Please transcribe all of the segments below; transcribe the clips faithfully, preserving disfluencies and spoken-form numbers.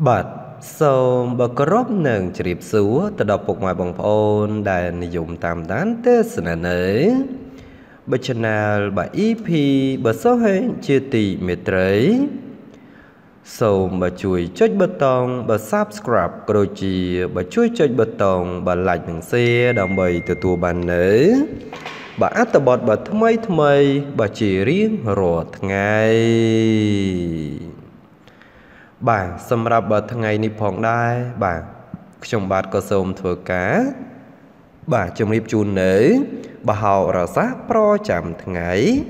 But so bà có rốt nền trịp xúa từ đọc phục ngoài bằng phôn đài nì dụng tạm đán tê sân à nế. Bà chân nào bà ý phì bà sâu hên chia tì mệt rấy. So bà chui chốt bật tông bà subscribe cơ chì bà chui chốt bật tông bà lạch bằng xe đồng bày từ tù bàn nế. Bà át tờ bọt bà thâm mây thâm mây bà chỉ riêng rột ngay. Bà xâm rạp bà thằng ngày nịp hóng đai. Bà chồng bát có xông thừa cá. Bà chồng nịp chùn nế. Bà hào ra sát pro chạm thằng ngày.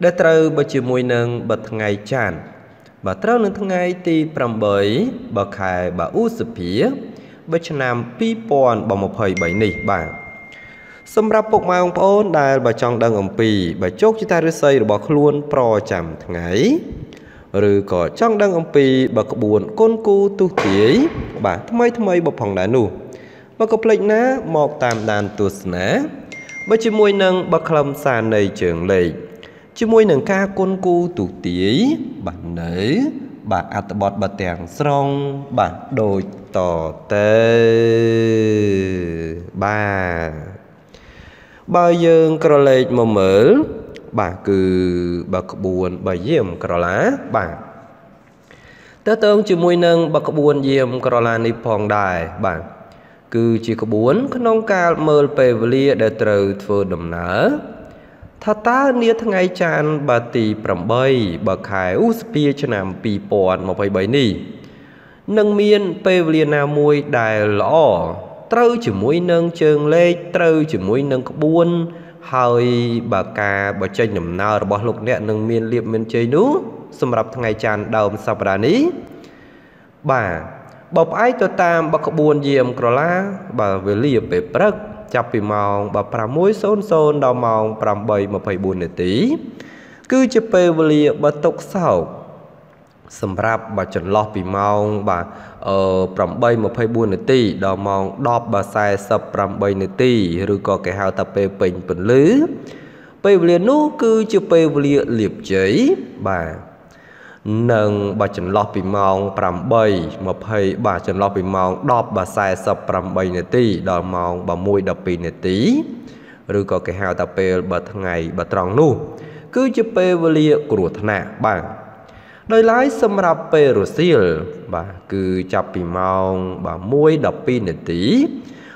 Đã trâu bà chì mùi nâng bà thằng ngày chàn. Bà trâu nâng thằng ngày tì pram bấy. Bà khai bà ưu sư phía. Bà chà nam pi bọn bà một hơi bấy nị bà. Xâm rạp bọc mai ông ôn đai bà chồng đăng ổng pì. Bà chốt chì ta rư xây rồi bà khuôn pro chạm thằng ngày. Rồi có trong đăng ông pì bà có buồn con cô tu tí. Bà thâm mây thâm mây bà phòng đá nụ. Bà có lệnh ná mọc tàm đàn tu ná. Bà chỉ mùi nâng bà khâm xa này trường lệ. Chỉ mùi nâng ca con cô tu tí. Bà nấy bà át bọt bà tèng xong. Bà đôi tỏ tê. Bà bà dương cơ lệch mà mở. Bà cứ bà có buồn bà dìm cỏ lá bà. Tớ tương chữ mùi nâng bà có buồn dìm cỏ lá nịp hòn đài bà. Cứ chỉ có buồn có nông ca mơ bề vô lia để trời thơ đầm nở. Thà ta nia thằng ngày chàn bà tì pram bay bà khai ưu spi cho nàm bì bọn mà phải bấy nì. Nâng miên bề vô lia nà mùi đài lõ. Trâu chữ mùi nâng trường lê trâu chữ mùi nâng có buồn. Hơi bà ca bà chơi nhầm nào rồi bỏ lục nẹ nâng miên liệp miên chơi nú. Xâm rập thằng ngày chàn đào mà sắp ra ní. Bà bọc ái cho tam bà có buồn dìm cổ lá. Bà về liệp bếp rớt chạp bì mong bà pra mối xôn xôn đào mong pram bầy mà phải buồn nè tí. Cứ chạp bê về liệp bà tốc sầu. Xâm rập bà chẳng lọc bì mong bà ờ pram bầy mà phải buồn nè tí. Đào mong đọc bà sai sập pram bầy nè tí. Rồi có cái hào tạp bê bình bình lứ. Bê vô liệp nú cứ chạp bê vô liệp liệp cháy bà. Nâng bà chẳng lọc bì mong pram bầy mà phải bà chẳng lọc bì mong đọc bà sai sập pram bầy nè tí. Đào mong bà mùi đọc bì nè tí. Rồi có cái hào tạp bê bà thằng ngày bà tròn nú. Cứ chạp bê vô liệp cổ thân ạ bà. Đời lái xâm rạp bê rô xìl. Bà cứ chạp bì mong bà mùi đọc bì nè tí.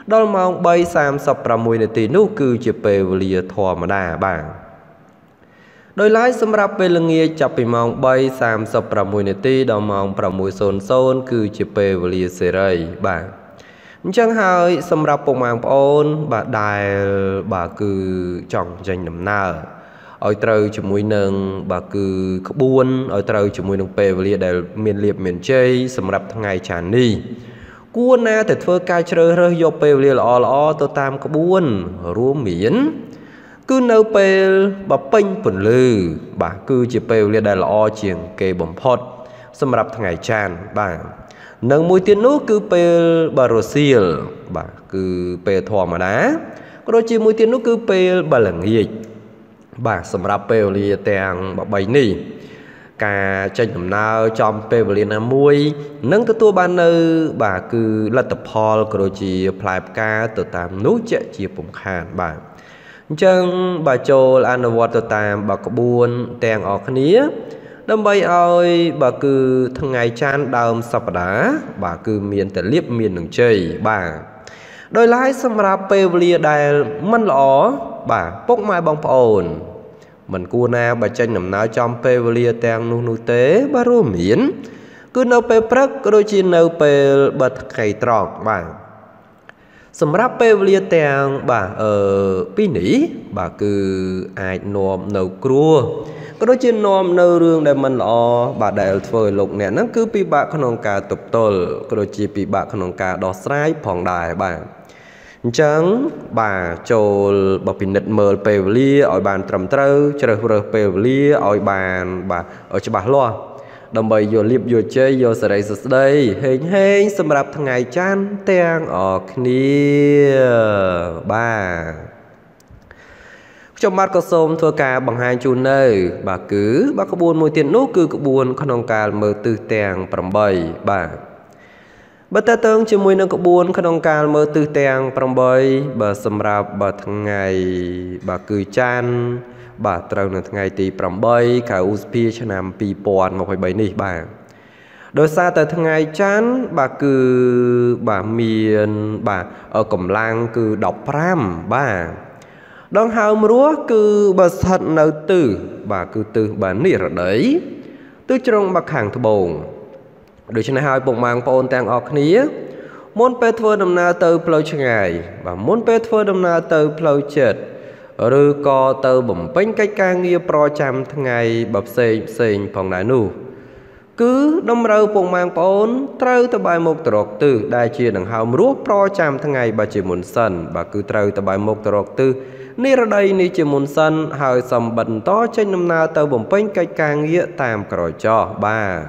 Đào mong bày xàm sập ra mùi nè tí nú cứ chạp bê vô liệp thò mà đà bà. Đôi lái xâm rạp bê lưng nghe chạp bì mong bay xàm sập ra mùi nè tí. Đào mong pra mùi xôn xôn cứ chạp bê vô liệp xê rây bà. Chẳng hơi xâm rạp bọc mạng bồn bà đài bà cứ chọn danh nằm nào. Ôi trâu chùm mùi nâng bà cứ khóc buôn. Ôi trâu chùm mùi nâng bê vô liệp để miền liệp miền chê xâm rạp thằng ngày chán đi. Cuốn á thịt phơ ca trơ rơ dô bê vô liệp lọ lọ tô tam khóc buôn rùa miễn. Cứ nâu bê bà bênh phần lư. Bà cứ chì bê vô liệp đài lọ chiền kê bầm phọt xâm rạp thằng ngày chán bà. Nâng mùi tiên nú cứ bê bà rô xìl. Bà cứ bê thò mà đá. Rồi chì mùi tiên nú cứ bê bà lăng nghịch. Bà xâm rạp bê vô lia tèng bà bày nì. Cả chanh hầm nào chom bê vô lia nam mùi. Nâng tư tùa bà nư bà cứ lật tập hòl cổ đô chì plai bà ca tù tàm nú chạy chì bụng khàn bà. Chân bà chôl ăn vô tù tàm bà có buôn tèng ọ khá nía. Đâm bây ôi bà cứ thằng ngày chán đào sập đá. Bà cứ miền tờ liếp miền đường chơi bà. Đôi lái xâm rạp bê vô lia đài mân lõ. Bà bốc mai bóng phá ồn. Mình cua na bà chanh nằm ná chom bê vô lia tèng nụ nụ tế bà rô miễn. Cứ nâu bê prắc đôi chi nâu bê bà thật ngày trọt bà. Xâm rạp bê vô lia tèng bà ờ bí nỉ. Bà cứ ai nồm nâu crua. Cứ đôi chi nồm nâu rương đầy mân lõ. Bà đầy phơi lục nè nắm cứ bí bạc khăn hông ca tụp tôl. Cứ đôi chi bí bạc khăn hông ca đỏ sái phòng đài bà. Chẳng bà chôl bà bình nịch mơ bê vô lia ôi bàn trầm trâu. Chờ rơ bê vô lia ôi bàn bà ở cho bà loa. Đồng bày vô liếp vô chơi vô sở đầy sở đầy. Hình hình xâm rạp thằng ngày chán tèng ọ khní bà. Trong mắt có xôm thua cả bằng hai chùn nơi bà cứ bà có buồn mùi tiền nốt cứ có buồn con nông cà mơ tư tèng bằng bầy bà bà ta tương cho mùi nâng có buồn con nông cà mơ tư tèng bằng bầy bà xâm rạp bà thằng ngày bà cứ chan bà trâu nâng ngày tì bằng bầy khả ưu phí cho nàm phí bọn một hồi bấy nì bà đôi xa tới thằng ngày chán bà cứ bà miền bà ở cổng làng cứ đọc pram bà Đông hào mùa cứ bà sát nấu tư bà cứ tư bà nỉa ra đấy tư trong bạc hàng thơ bồn đối chân hai bụng mang bồn tàng ọc ní muốn bê thơ đâm na tơ plau chân ngài và muốn bê thơ đâm na tơ plau chệt rư co tơ bẩm bánh cách ca nghi pro chăm thằng ngày bập xênh xênh phòng đá nụ cứ đông râu bụng mang bồn trâu tơ bài một tờ rọc tư đại chia đằng hào mùa pro chăm thằng ngày bà chỉ muốn sân bà cứ trâu tơ bài một tờ rọc tư Ní ra đây ní chì môn sân hơi xâm bẩn to trên năm nào tàu bổng bánh cách ca nghĩa tàm cỏ cho bà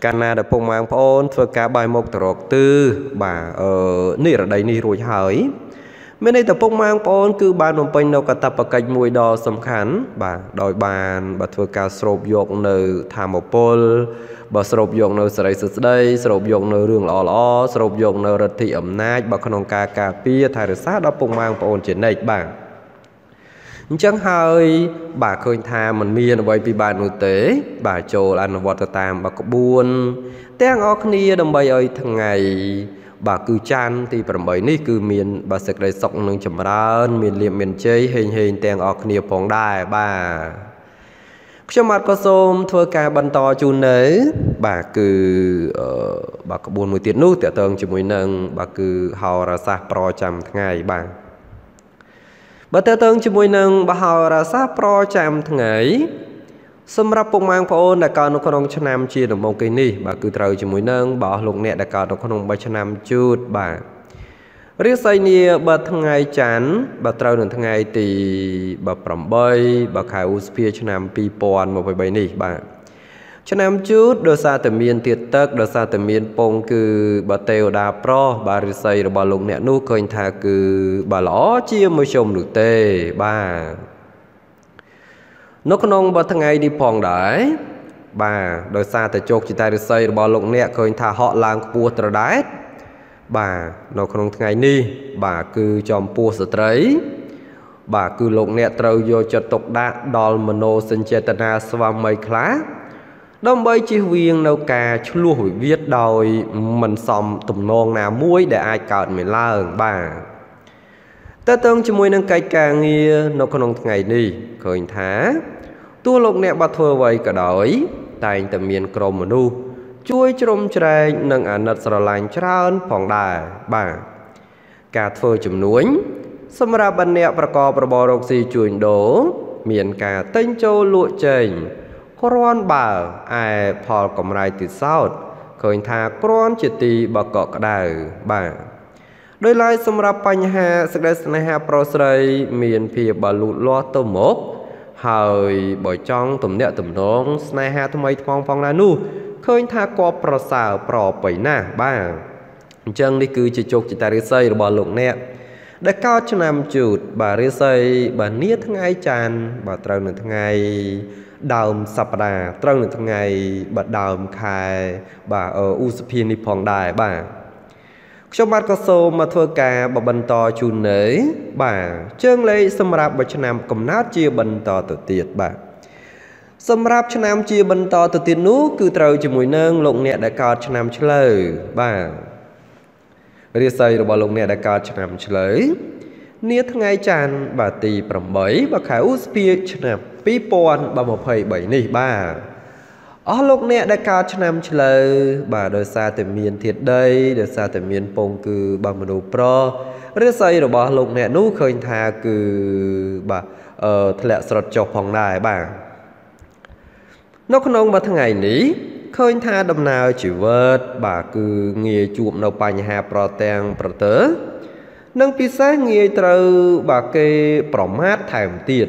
Cả nà đã bụng mạng phôn phơ cá bài mộc tờ rọc tư bà ờ ní ra đây ní rùi hỏi Mình đây tàu bụng mạng phôn cứ bà nông bánh đâu cả tập bà cách mùi đo xâm khán bà đòi bàn bà phơ cá srộp dọc nâu thà mộc bồn bà srộp dọc nâu sợi sợi đây srộp dọc nâu rương lọ lọ srộp dọc nâu rật thị ẩm nát bà khăn hông ca cà pia thà rửa sát đó bụng mạng phôn trên nạch bà Chẳng hơi bà khơi tha mình miên với vì bà nội tế bà trồ ăn vọt tàm bà có buồn Tiếng ọc nia đầm bày ơi thằng ngày bà cứ chan thì bà mấy ní cứ miên bà sẽ đầy sọc nâng chấm ra miên liệm miên chế hình hình tiếng ọc nia phóng đài bà Trong mặt có xôm thua ca bắn to chun nấy bà cứ uh, bà có buồn mùi tiết nút tỉa tương cho mùi nâng bà cứ hào ra xa pro chăm thằng ngày bà Bà ta tương cho mùi nâng bà hào ra sát pro chạm thằng ấy Xâm rắp bụng mang phôn đã có nó có nông cho nam chia đồng bông cây ni Bà cứ trâu cho mùi nâng bỏ lục nẹ đã có nó có nông bà cho nam chút bà Riết xây nia bà thằng ấy chán bà trâu nâng thằng ấy thì bà bỏng bơi bà khai ưu phê cho nam pi bọn một vầy bầy ni bà Cho nam chút đôi xa tầm miên tiệt tắc đôi xa tầm miên bông cư bà tèo đà pro bà rì xây rồi bà lục nẹ nụ khơi thà cư bà lõ chia môi chồng được tê bà Nó con ông bà thằng ngày đi phòng đấy bà đôi xa tầm chốt chỉ tay rì xây rồi bà lục nẹ khơi thà họ làng của tờ đáy bà nó con ông thằng ngày đi bà cư chòm bùa sở trấy bà cư lục nẹ trâu vô cho tục đá đòl mà nô sinh chê tần hà sva mây khá Đông bây chí viên nâu cà chú lùa hủy viết đòi mình xong tùm nôn nà muối để ai cọt mình la ơn bà Ta tương cho mùi nâng cây ca nghe nó có nông ngày đi khởi thá Tua lục nẹ bà thơ vầy cả đói Tại anh tầm miên crom mà nu Chuối trông trời nâng ảnh nật sở lành tràn phòng đà bà Cà thơ chùm núi Xâm ra bà nẹ bà có bà bò rộng xì chùn đố Miền cà tên châu lụa chênh Còn bà ai phò cầm rai từ sau Khởi thà con chỉ tì bà cọ cả đời bà Đôi lại xâm ra bánh hà Sức đại sân hà pro sợi Miền phía bà lụt loa tơ mốc Hồi bởi trong tùm nẹ tùm nông Sân hà tùm ấy phong phong là nu Khởi thà có pro xào pro bấy nà bà Chân đi cứ chỉ chục chỉ ta rì xây bà lụt nẹ Đã cao cho nằm chụt bà rì xây bà nia thằng ai chàn Bà trâu nửa thằng ai Đàm sạp đà trông được thằng ngày bà đàm khai bà ở Usapini phòng đài bà Trong mắt có sâu mà thơ ca bà bần to chùn nấy bà Trương lấy xâm rạp bà chân nam cầm nát chia bần to tự tiệt bà Xâm rạp chân nam chia bần to tự tiệt nút cứ trâu cho mùi nâng lộn nhẹ đã cọt chân nam chơi lời bà Rìa xây rồi bà lộn nhẹ đã cọt chân nam chơi lời Nia thằng ngày chàn bà tì bẩm bấy bà khai Usapini chân nam Bí bọn bà một hồi bảy nỉ bà Ở lúc nẹ đã cao cho năm chơi lời Bà đời xa từ miền thiệt đây Đời xa từ miền bông cư bà một đồ pro Rất xây rồi bà lúc nẹ nụ khơi thà cư bà Ờ thật lạ sọt cho phòng đài bà Nó con ông bà thằng ngày ní Khơi thà đầm nào chỉ vợt Bà cư nghe chụm nâu bà nhà hà pro tèng pro tớ Nâng phí xa nghe trâu bà kê pro mát thảm tiệt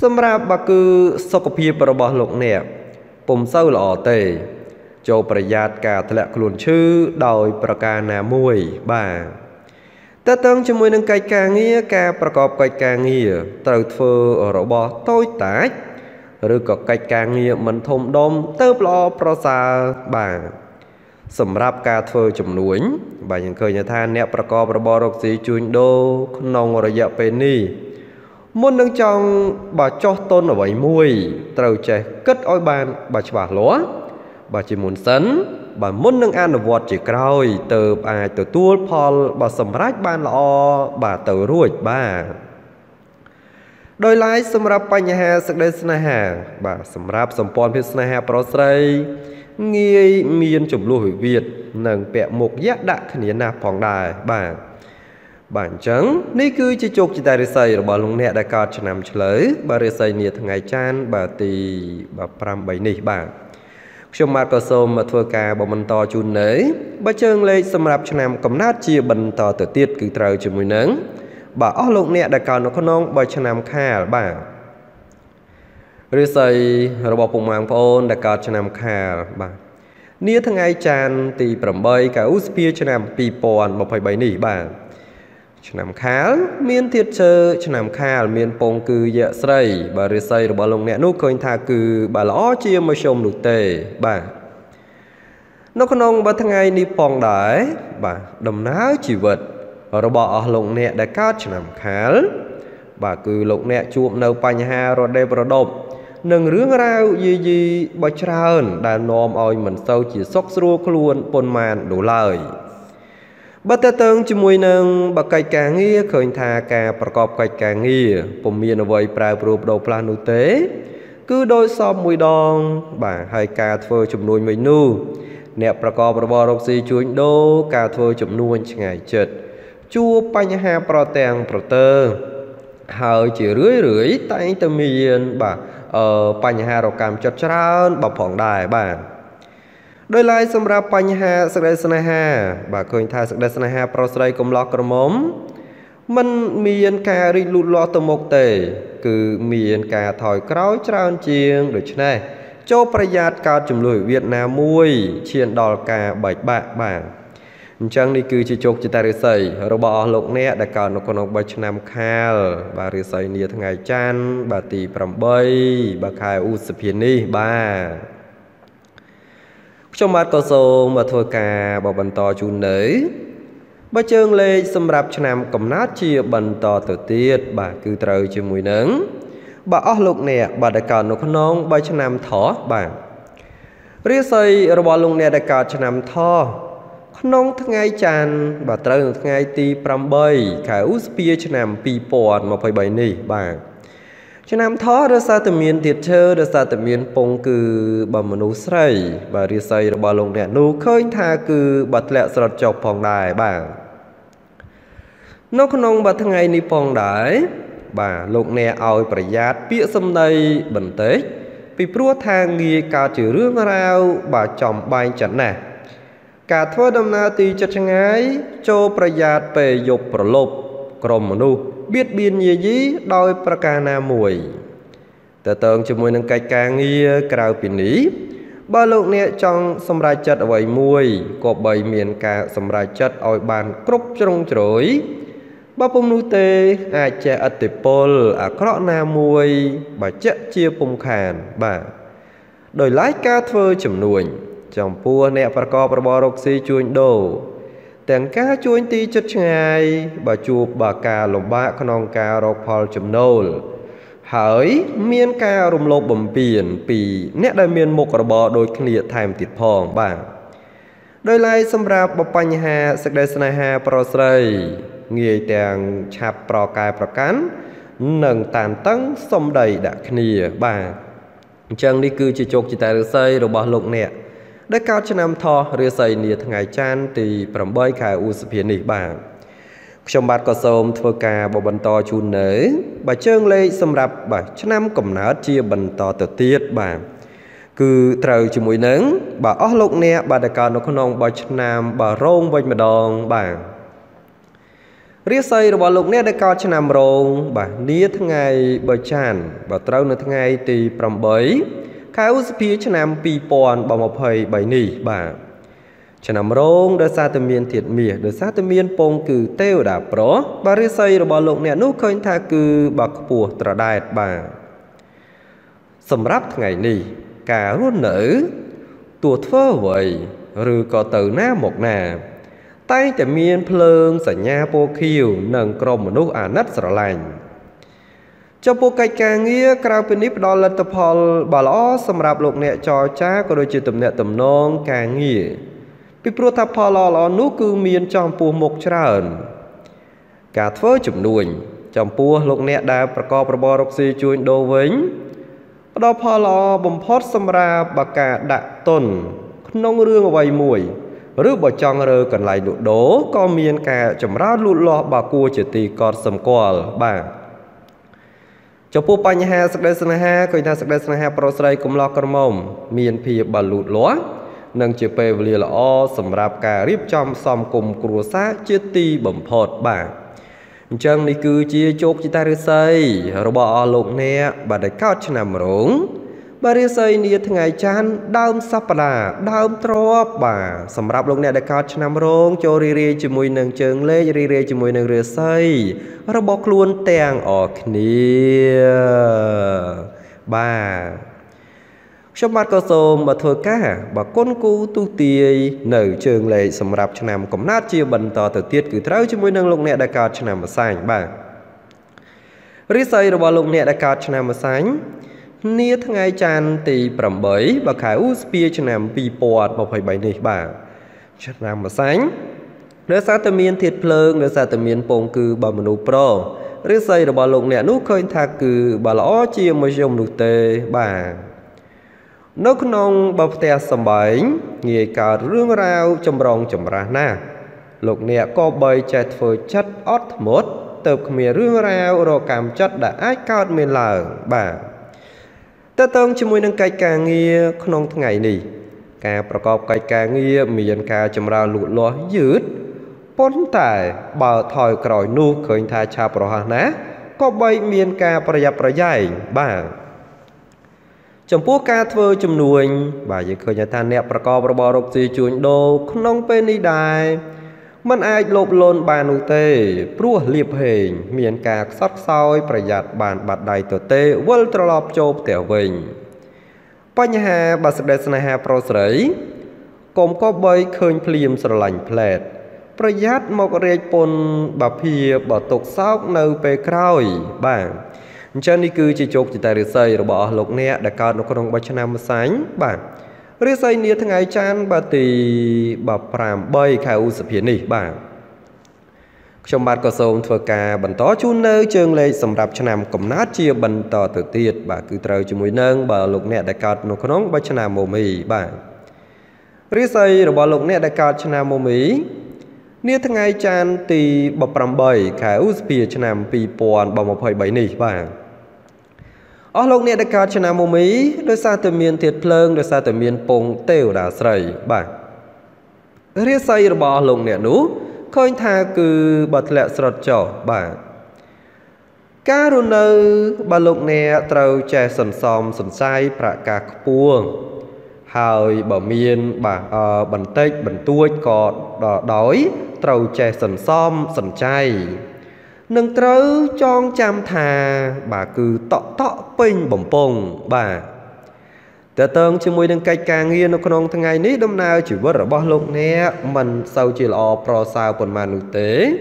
Xâm ra bà cứ sốc phía bà bà lục nẹ Bùm sâu lọ tề Châu bà giát cả thật lạ khuôn chứ Đòi bà ca nà mùi bà Tất tương cho mùi nâng cây ca nghĩa ca bà cọp cây ca nghĩa từ thơ ở rộ bò tối tách rư có cây ca nghĩa mình thông đông tớ lo bà xa bà sầm rạp ca thơ chùm núi bà nhận khởi nhà tha nẹ bà cọp bà bò rọc dì chùn đô nông ở dạ bê ni muốn nâng trong bà cho tôn ở bảy mùi từ trẻ cất ôi bàn bà cho bà lúa bà chỉ muốn sấn bà muốn nâng ăn ở vọt chỉ còi từ bà từ tuôn Paul bà sầm rách ban lọ bà từ ruột bà đôi lái sầm rạp bà nhà hà sắc đê sna hà bà sầm rạp sầm pon phía sna hà pro sây nghi miên chủng lùi Việt nâng bẹ một giác đạn khẩn nạp phòng đài bà bản trắng ní cứ chỉ chụp chỉ tài để xây rồi bà lùng nẹt đại cát cho nằm chơi bà để xây nhiệt ngày chan bà tì bà pram bảy nỉ bà trong mặt cơ sôm mà thưa cả bà mình to chun nấy bà chân lấy xâm rạp cho nằm cầm nát chia bần to tử tiết cứ trời cho mùi nắng bà ó lùng nẹt đại cát nó có nong bà cho nằm khà bà để xây rồi bà cùng mang phone đại cát cho nằm khà bà nia thằng ai chan tì pram bay cả uspia cho nằm pi pon một phải bảy nỉ bà Nam khá miên thiết chơ cho nam khá miên pong cư dạ srei bà rê xây rồi bà lông nẹ nút khơi tha cư bà lõ chia mà chồng nụ tề bà nó con ông bà thằng ai đi pong đái bà đầm ná chỉ vật rồi bà lông nẹ đại cát cho nam khá bà cư lông nẹ chuộng nâu panh ha rồi đê bà độc nâng rướng rau gì gì bà trà ơn đà nôm ôi mình sâu chỉ sóc xua luôn pôn màn đủ lời bất tất tương chỉ mùi nâng bà cây càng nghe khởi thà cả bà cọp cây càng nghe bùm miên ở vầy bà rụp đầu plan nụ tế cứ đôi xóm mùi đòn bà hai ca thơ chùm nuôi mùi nụ nẹ bà cọp bà bò rốc xì chuối đô ca thơ chùm nuôi ngày chật chua bà nhà hà bà tàng bà tơ hơi chỉ rưỡi rưỡi tay tâm miên bà ở bà nhà hà rọc càm chật tràn bà phỏng đài bà đôi lại xâm ra bánh hà sắc đê sân hà bà khơi thai sắc đê sân hà pro srei công lọc cơm mồm mình miền cà ri lụt lọ tầm một tề cứ miền cà thỏi cõi tràn chiêng được chứ này cho prayat cao chủng lùi Việt Nam mui chiên đò cà bạch bạc bảng chẳng đi cứ chỉ chụp chỉ ta rửa sấy rồi bỏ lục nè đại cào nó còn ông bạch nam khal bà rửa sấy nia thằng ngày chan bà tì pram bay bà khai u đi bà trong mắt có sâu mà thôi cả bà bần to chun nấy bà chân lê xâm rạp cho nam cầm nát chia bần to tử tiết bà cứ trời cho mùi nắng bà ó lục nè bà đại cào nó con nông bà cho nam thỏ bà riết xây rồi bà lục nè đại cào cho nam thò con nông tháng ngày chan bà trời tháng ngày ti pram bay khải uspia cho nam pi pon mà phải bảy nỉ bà cho nam thó ra xa từ miền tiệt chơ ra xa từ miền pong cư bà mà nấu sấy bà đi sấy bà lồng đèn nấu khơi tha cư bà lẹ sọt chọc phòng đài bà nó con ông bà thằng ngày đi phòng đài bà lồng nè ao bà giạt bịa xâm đây bẩn tế vì prua thang nghi cả chữ rương rau bà chồng bay chắn nè cả thua đâm na tì chặt chăng ấy cho bà giạt về dục bà lộp crom mà nấu biết biên gì gì đôi prakana mùi tờ tượng cho mùi nâng cây ca nghe cao bình lý ba lục nè trong xâm ra chất ở bảy mùi có bảy miền cả xâm ra chất ở bàn cốc trong chối ba pom nu tê ai che atipol à cọ na mùi bà chết chia pom khàn bà đời lái ca thơ chấm nuôi trong pua nè prakop roboxi chuồn đồ tiếng cá chuối ti chất ngày bà chụp bà cà lồng bạ con ông cà rọc phò chấm nâu hỡi miên cà rùm lộc bầm biển pì nét đại miên một cờ bò đôi kia thèm thịt phong bà đôi lai xâm rạp bà panh hà sắc đê sna hà pro srei người tiếng chạp pro cài pro cán nâng tàn tấn xông đầy đã kia bà chẳng đi cư chỉ chụp chỉ tài được xây rồi bà lục nè đại cao cho nam thọ rửa sấy nia thằng ngày chan thì bầm bơi khai u sipien nỉ bà trong bát có sôm thưa cà bà bần to chun nấy bà trơn lê xâm rạp bà cho nam cầm nát chia bần to tự tiết bà cứ trời chỉ mũi nắng bà ó lục nè bà đại cao nó con ông bà cho nam bà rong vây mà đòn bà rửa sấy rồi bà lục nè đại cao cho nam rong bà nia thằng ngày bà chan bà trâu nửa thằng ngày thì bầm bơi khai u sipien cho nam pi pon bà một hơi bảy nỉ bà Cho nằm rông đôi xa tâm miên thiệt mìa, đôi xa tâm miên bông cử têu đã bó. Bà rơi xây rồi bỏ lộn nè nụ khơi tha cư bạc bùa trả đài bà. Xâm rắp ngày này, cả rốt nở, tùa thơ vậy, rư có tử ná một nà. Tay tâm miên plơng sở nha bô khiêu, nâng crom một nụ à nất sở lành. Cho bộ cách ca nghĩa, Krao bình íp đo lần tập hồn bà lõ xâm rạp lộn nẹ cho cha có đôi chữ tầm nẹ tầm non ca nghĩa. Bị bộ thập hồn lò lò nụ cư miên trong bộ mục trả ẩn. Cả thơ chụm đuôi, trong bộ lộn nẹ đà bà có bà bò rốc xì chuôn đô vĩnh. Đo phò lò bầm phót xâm rạp bà cả đạ tồn, nông rương vầy mùi. Rước bà chong rơ cần lại nụ đố, có miên cả chấm ra lụt lọ bà cua chỉ tì con xâm quà bà. Cho phút bánh hà sắc đế sân hà, khởi thà sắc đế sân hà bà sợi cùng lo cơm mông. Miền phía bà lụt lúa, nâng chế bê vlìa là o, xâm rạp cả riêng trong xóm cùng cổ sát chế ti bẩm phọt bà. Chân đi cư chia chốt chế ta rư xây, rồi bỏ lộn nè, bà đầy cao chân nằm rốn. Bà rư xây nìa thằng ngày chán, đaum sắp bà, đaum trọp bà. Xâm rạp lộn nè đầy cao chân nằm rốn, cho rì rì chì mùi nâng chân lê, rì rì chì mùi nâng rư xây. Rồi bọc luôn tèng ở kia bà. Trong mắt có xôm bà thơ cá, bà con cú tu tì nở trường lệ xâm rạp cho nằm cổng nát chia bần tỏ tử tiết cứ trao cho môi nâng lông nẹ đại cao cho nằm ở sánh bà. Rít xây rồi bà lông nẹ đại cao cho nằm ở sánh. Nia tháng ngày chàn tì bẩm bấy bà khái ưu spia cho nằm bì bọt bà phải bày nịch bà cho nằm ở sánh. Đỡ xa tầm miên thiệt plơng, đỡ xa tầm miên bông cư bà mù nụ pro. Rít xây rồi bà lông nẹ nụ khơi thà cư bà lõ chia môi dông nụ tê bà. Nó khôn ông bập tè xâm bánh, nghe cả rương rao châm rong châm ra nà. Lúc nẹ có bầy chạy phở chất ớt mốt, tập mẹ rương rao rồi cảm chất đã ái cao mê lờ bà. Tất tông châm mùi nâng cách ca nghe khôn ông tháng ngày này. Cả bà cọp cách ca nghe miền ca châm rao lụt lúa dứt. Bốn tài bà thòi cõi nu khởi thai cha bà hà ná, có bầy miền ca bà dạp bà dạy bà. Trong phố ca thơ chùm nuôi, bà dạy khởi nhà tha nẹp bà có bà bò rốc xì chuồn đô, khôn nông bên đi đài. Mân ai lộp lôn bà nụ tê, prua liệp hình, miền cạc sót sói, bà dạy bàn bạc đài tổ tê, vôl trò lọp chôp tẻo vinh. Bà nhà hà bà sạc đe sân hà bà sấy, cồm có bầy khơi phìm sở lành phẹt. Bà dạy mọc rệt bồn bà phìa bà tục sóc nâu bê khói bà. Chân đi cư chỉ chốc chỉ ta rửa xây rồi bỏ lục nẹ đã cao nó có đồng bạch chân nằm sánh bà. Rửa xây nế thằng ai chán bà tì bà pram bây khai ưu sập hiến nỉ bà. Trong bát có sông thua ca bần tó chú nơ chương lệ xâm rạp chân nằm cổng nát chia bần tỏ tử tiệt bà cứ trâu cho mùi nâng bà lục nẹ đã cao nó có đồng bạch chân nằm mồm ý bà. Rửa xây rồi bỏ lục nẹ đã cao chân nằm mồm ý. Nếu tháng ngày chán thì bà pram bầy khá ưu phía cho nàm bì bọn bà mập hơi bấy nỉ bà. Ở lúc này đã cao cho nàm mồm ý, đôi xa từ miền thiệt plâng, đôi xa từ miền bông tèo đá sảy bà. Riết xây rồi bà lúc này nú, khơi thà cư bật lẹ sợt cho bà. Cá rùn nâu bà lúc này trâu chè sần xòm sần xay bà cạc buông. Hời bà miên bà bần tếch bần tuôi có đói trâu chè sần xóm sần chay. Nâng trâu chong cham thà bà cứ tọ tọ pênh bổng bông bà. Tờ tơn chứ mùi nâng cách ca nghiêng nó con ông thằng ngày ní đâm nào chỉ vớt ở bó lục nè. Mình sau chỉ lọ pro sao bồn mà nữ tế.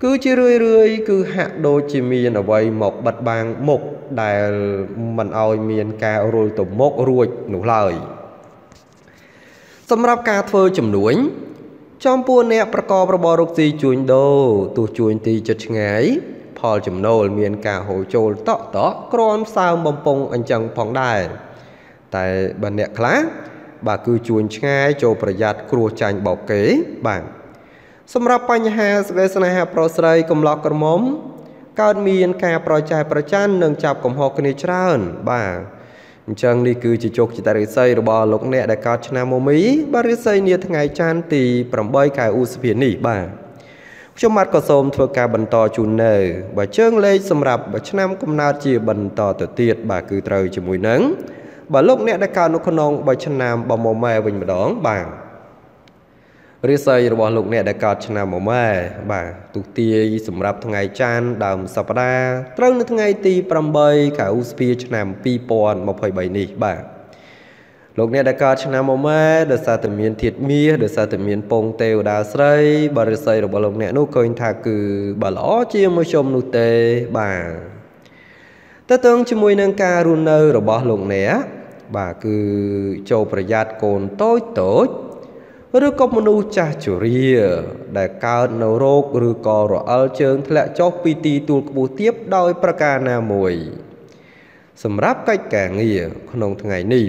Cứ chỉ rươi rươi cứ hạ đô chỉ miên ở vầy một bạch bàng mục. Đại mình ôi miền ca rồi tổ mốc ruột nụ lời. Xâm rạp ca thơ chùm núi. Trong buôn nẹ bà có bà bò rốc xì chuồn đô. Tù chuồn tì chất ngái. Phò chùm nô miền ca hồ chôl tọ tọ. Còn sao bông bông anh chẳng phong đài. Tại bà nẹ khá. Bà cứ chuồn ngái cho bà giặt cua chanh bảo kế bản. Xâm rạp bà nhà hà sẽ gây sân hà bà sợi cùng lọc cơm mống. Các miền ca bà chạy bà chăn nâng chạp cổng hộp này chẳng bà. Chẳng đi cứ chỉ chốc chỉ ta rửa xây rồi bà lúc nẹ đại cao chân nà mô mỹ. Bà rửa xây nìa tháng ngày chăn tì bẩm bơi khai ưu sập hiến nỉ bà. Trong mắt có xôm thua ca bần tò chú nờ. Bà chương lê xâm rạp bà chân nàm cùm nà chìa bần tò tử tiệt bà cứ trời cho mùi nâng. Bà lúc nẹ đại cao nô khôn nông bà chân nàm bà mô mè vinh bà đón bà. Rì sợi bỏ lục nè đã có chân nằm mê bà tục tia sum rập thằng ngày chan đầm sập ra trăng nước ngày ti pram bay cả uspi chân nằm pi pon một hồi bảy nỉ bà lục nè đã có chân nằm mê được sa tẩm miên thiệt mía được sa tẩm miên pong tèo đá sấy bà rì sợi bỏ lục nè nô coi thà cừ bà lõ chia môi chôm nô tê bà ta tương chim môi nâng ca run nơ rồi bỏ lục nè bà cứ châu phải giặt cồn tối tối rứa có manu cha chủ ria đại ca nấu rốt rứa cò rồi ở trường lại cho piti tuột bù tiếp đôi prakana mùi sầm ráp cách cả nghề không ngày nỉ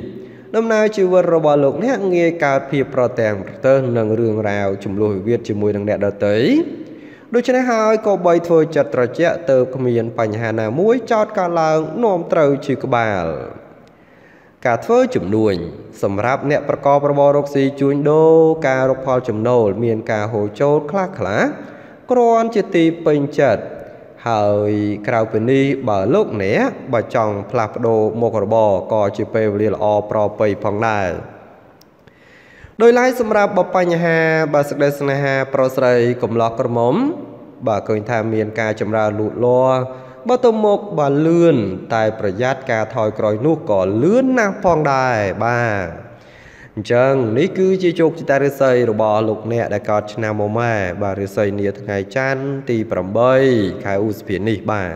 năm nay chư vợ rồi bà lục nghe nghe cà phê protein tên nâng rương rào chùm lùi viết chùm mùi nâng đẹp đợt tới đôi chân hai có bay thôi chặt trò chẽ tờ miền pành hà nà muối chót ca làng nôm trâu chư cơ bà cả thơ chụm đuôi sầm ráp nẹt bạc co bạc bò rốc xì chuồn đô cà rốc phao chụm nồi miền cà hồ chốt khla khla con chê ti pênh chật hơi cào pênh đi bờ lúc nẻ bờ tròng plap đồ một bạc bò co chê pê vli lò pro pê phong đài đôi lái sầm ráp bờ panh hà bờ sực đê sanh hà pro sầy cùng lọ cơm mắm bờ cười tham miền cà chụm ra lụt lo bà tôm một bà lươn tài bà giác ca thòi còi nuốt có lươn năng phong đài bà chẳng ní cứ chi chục chi ta rơi xây rồi bỏ lục nẹ đã có chân nà mô mẹ bà rơi xây nia thằng ngày chăn tì bà bầy khai ưu phiền nị bà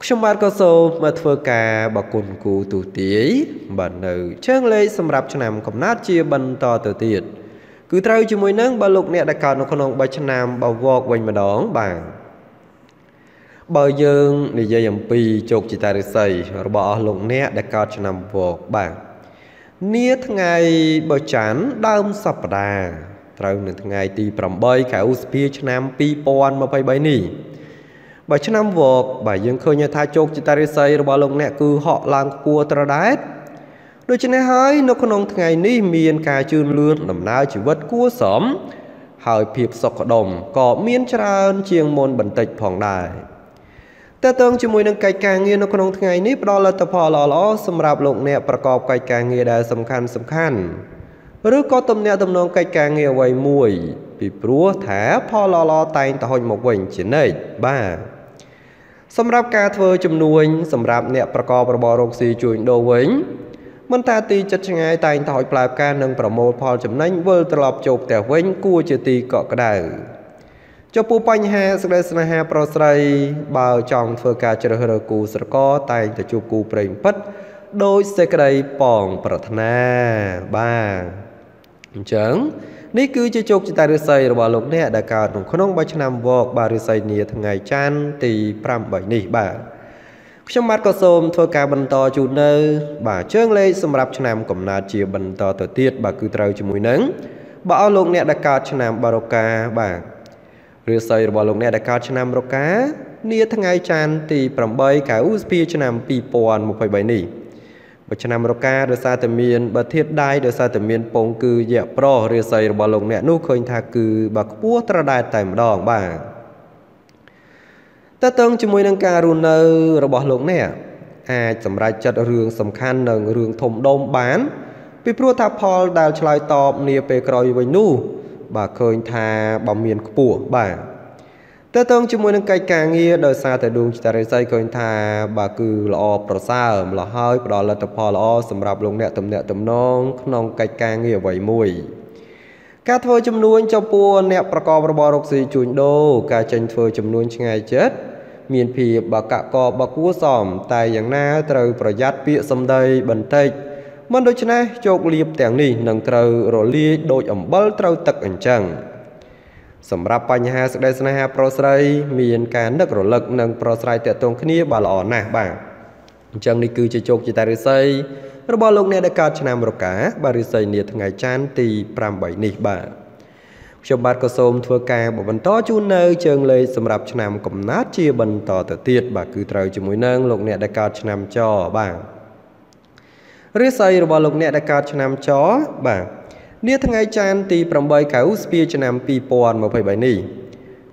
trong bát có sâu mà thơ ca bà cùn cụ tù tí bà nữ chân lê xâm rạp chân nàm cầm nát chia bần to tờ tiệt cứ trao chư mùi nâng bà lục nẹ đã có nó con ông bà chân nàm bà vọt quanh mà đón bà bởi dương để dây âm pi chụp chỉ ta được xây bỏ lụng nè đã cao cho nằm vọt bảng nia thằng ngày bờ chán đâm sập đà trâu nửa thằng ngày tì bầm bơi cả uspi cho nam pi pon mà phải bấy nỉ bởi cho nam vọt bởi dương khơi nhà tha chụp chỉ ta được xây bỏ lụng nè cứ họ làm cua tra đái đôi chân này hơi nó con ông thằng ngày ní miền cà chun lươn nằm nao chỉ vớt cua sớm hỏi phiệp sọc đồng có miên tràn chiêng môn bẩn tịch phòng đài ta tương cho mùi nâng cây càng nghe nó còn ông ngày nếp đó là tập hòa lò lõ xâm rạp lộn nẹ bà cọp cây càng nghe đã xâm khăn xâm khăn rước có tâm nẹ tâm nông cây càng nghe quay mùi bị búa thả phò lò lò tay ta hồi một quỳnh chiến này ba xâm rạp ca thơ chùm nuôi xâm rạp nẹ bà cọp bà bò rộng xì chuồn đồ vĩnh mân ta ti chất chân ai tay ta hồi bà ca nâng bà mô phò chùm nánh vơ tà lọc chụp tèo vĩnh cua chư ti cọ cà đào cho phù bánh hà sức đề sân hà pro srei bao trong phơ ca chờ hờ cú sở có tay cho chụp cú bình bất đôi xe cái đây bỏng bật na ba chấn ní cứ cho chụp chỉ ta rơi xây rồi bà lục nè đã cả đồng khôn ông ba trăm năm vọt bà rơi xây nia thằng ngày chan tì pram bảy nỉ bà trong mắt có xôm phơ ca bần to chủ nơ bà chương lê xâm rạp cho nam cẩm nà chia bần to tờ tiết bà cứ trâu cho mùi nấng bà lục nè đã cả cho nam bà roca bà rửa sấy bỏ lục nè đã cao cho nam cá nia thằng ngày chan thì bầm bơi cả usp cho nam pi pon một phẩy bảy nỉ và cho nam cá được sa từ miền bờ thiết đai được sa từ miền pong cư dẹp pro rửa sấy bỏ lục nè nô khơi thà cư bạc búa tra đai tại một đòn bà ta tương cho môi nâng ca run nơ bỏ lục nè ai sầm ra chật rương sầm khăn nâng rương thùng đông bán vì pro thà paul đào chài tòm nia pe còi với nu bà khơi tha bà miền của bà ta tương cho môi nâng cây càng nghe đời xa tại đường chỉ ta rơi xây khơi tha bà cứ lọ pro xa là hơi đó là tập hòa lọ sầm rạp lông nẹt tầm nẹt tầm non non cây càng nghe vậy mùi cá thơi chấm nuôi cho pua nẹt bà co bà bò rục xì chuồn đô cá chanh thơi chấm nuôi ngày chết miền phì bà cạ co bà cua sòm tài giang na trời pro giát bịa sầm đây bẩn tây mân đôi chân này chọc liệp tiếng nỉ nâng trâu rồi lia đôi ẩm bớt trâu tật ảnh chẳng. Sầm rạp panh hà sức đề sanh hà prosray miền cá nước rồi lực nâng prosray tiệt tông khnia bà lọ nè bà. Chẳng đi cứ chơi chọc chỉ ta rơi xây. Rồi bà lúc này đã cắt chân nam rồi cả bà rơi xây nia thằng ngày chan tì pram bảy nỉ bà. Trong bát có xôm thưa ca bà bần to chun nơi trường lê sầm rạp chân nam cầm nát chia bần to tự tiệt bà cứ trâu chỉ mũi nâng lúc này đã cắt chân nam cho bà. Rứa xây rồi lục nè đã cao cho nam chó bà nia thằng ngày chan thì bầm bơi cả uspi cho nam pi pon một phẩy bảy nỉ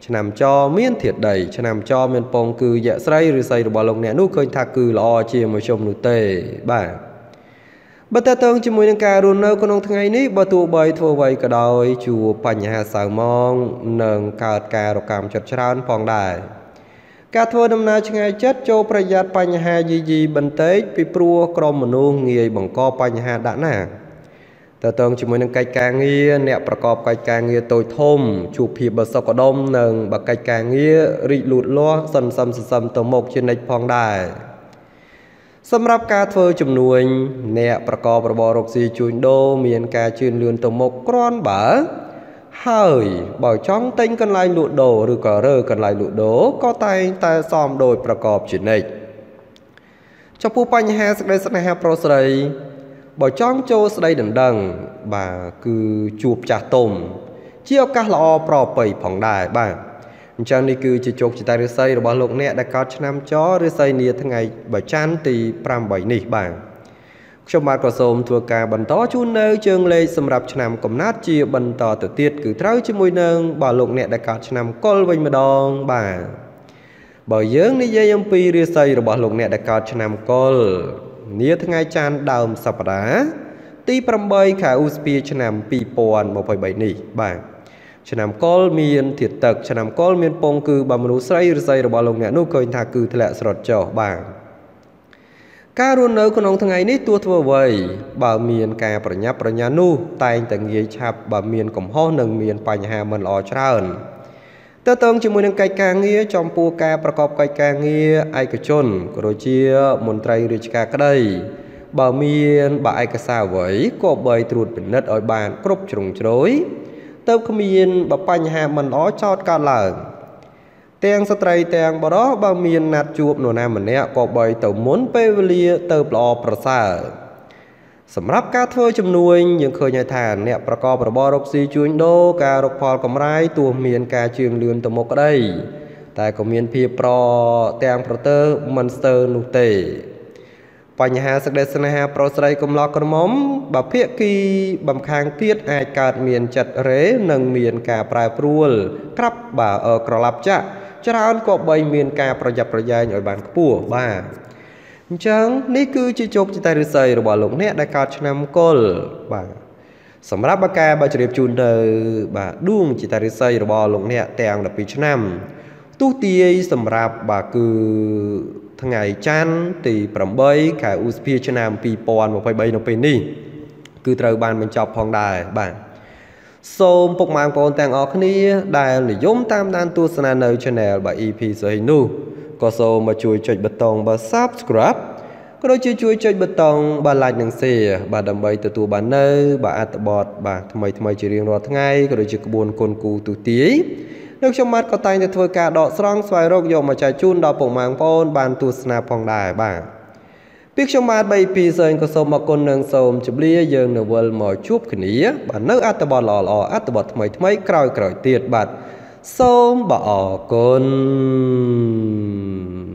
cho nam cho miên thiệt đầy cho nam cho miên pong cư dạ xây rứa xây rồi lục nè nút khơi thà cư lo chia một chôm nụ tề bà Bất ta tương cho mùi nâng ca rùn nâu con ông thằng ấy ní, bà tù bầy thua vầy cả đôi, chùa bà nhà sở mong, nâng ca ca rô cảm chật chán phong đài. Các thua năm nay chẳng ai chết cho bà nhà bà nhà gì gì bần tết, vì prua crom mà nông người bằng co bà nhà đã nà. Tất tương cho mùi nâng cây ca nghe, nẹ bà cọp cây ca nghe tôi thôm, chụp hiệp bà sọc ở đông nâng bà cây ca nghe, rị lụt loa, sân xâm xâm xâm tổ mộc trên nách phong đài. Xâm rắp ca thơ chùm nuôi, nẹ bà cò bà bò rục gì chùn đô, miền ca chuyên lươn tổng mộc con bả. Hời, bảo trong tinh cần lại lụt đổ, rư cờ rơ cần lại lụt đổ, có tay ta xòm đôi bà cò chuyển nịch. Cho phú bánh hà sắc đây sắc này hẹp rô sơ đây, bảo trong chô sắc đây đần đần, bà cứ chụp chả tùm, chiêu các lọ bà bầy phóng đài bà. Chẳng đi cư chỉ chục chỉ ta rửa xây rồi bà lộn nẹ đã có cho nam chó rửa xây nìa tháng ngày bà chán tì pram bảy nỉ bà. Trong bát có xôm thua ca bần tó chú nơ chương lê xâm rạp cho nam cầm nát chia bần tỏ tử tiết cứ trao cho môi nâng bà lộn nẹ đã có cho nam côn vinh mà đong bà. Bà dưỡng đi dây âm pi rửa xây rồi bà lộn nẹ đã có cho nam côn nìa tháng ngày chán đàm sạp đá tì pram bảy khả ưu spi cho nam pi pôn một bảy nỉ bà. Cho nằm có miền thiệt tật, cho nằm có miền bông cư bà mưu xây rồi xây rồi bà lông ngã nụ cơ hình thà cư thật lạ sọt cho bà. Các rôn nớ con ông thằng ấy nít tuốt vô vầy, bà miền kà bà nhá bà nhá nụ, tay anh ta nghe chạp bà miền cổng hô nâng miền bà nhà mần lò cho ra ẩn. Tất tương chỉ mùi nâng cây ca nghe, trong bùa ca bà cọp cây ca nghe, ai cả chôn, của đôi chia môn trai rửa chạc ở đây. Bà miền bà ai cả xa với, có bầy trụt bình nất ở bàn, cốp trùng trối. Tớ không miền bà bánh hạ mình đó chót cả lợn. Tiếng xa trái tiếng bà đó bà miền nạt chụp nổ nà mình nẹ có bầy tớ muốn bê vô lìa tớ bỏ bà xa. Sầm rắp cá thơ chùm nuôi nhưng khơi nhạy thản nẹ bà có bà bò rốc xì chuyên đô ca rốc phò cầm rái tùa miền ca chuyên lươn tớ mốc ở đây. Tại có miền phía bò tiếng bà tớ mần sơ nụ tể. Bánh hạ sắc đế sân hạ bà sợi cầm lọc cầm móm. Bà phía kì bàm kháng tiết ai cạt miền chật rế nâng miền cả bà prul Krap bà ở cổ lạp chạ. Chá rán có bầy miền cả bà dạp bà dạy nhồi bàn của bà. Chẳng ní cư chi chốc chi tay rư xây rồi bà lũng nét đại cạt cho nam côn. Bà sầm ráp bà kè bà chả điệp chùn đờ bà đuông chi tay rư xây rồi bà lũng nét tèng đập bí cho nam. Túc tiê sầm ráp bà cư thằng ngày chán thì bầm bấy cả uspia cho nam pi pon một vài bầy nó pin đi. Cứ từ bàn mình chọc phong đài bà. Xôm phục mạng con tàng ọc ní đài là giống tam đàn tu sân an nơi channel bà e pê sở hình nu. Có xôm mà chui chạch bật tông bà subscribe. Có đôi chui chui chạch bật tông bà like nâng xe. Bà đầm bầy từ tù bà nơi bà át bọt bà thầm mây thầm mây chỉ riêng rõ tháng ngày. Có đôi chui buồn con cú tù tí. Nước trong mắt có tay thì thôi cả đọ srong xoay rộng dòng mà trái chun đọ phục mạng con bàn tu sân phong đài bà. Biết trong mát bây phí dân có sông mà con nâng sông chụp lý dân nở vơi mở chụp khẩn ý. Bà nước át tờ bọt lò lò át tờ bọt thầm mấy thầm mấy còi còi tiệt bạc. Sông bỏ con.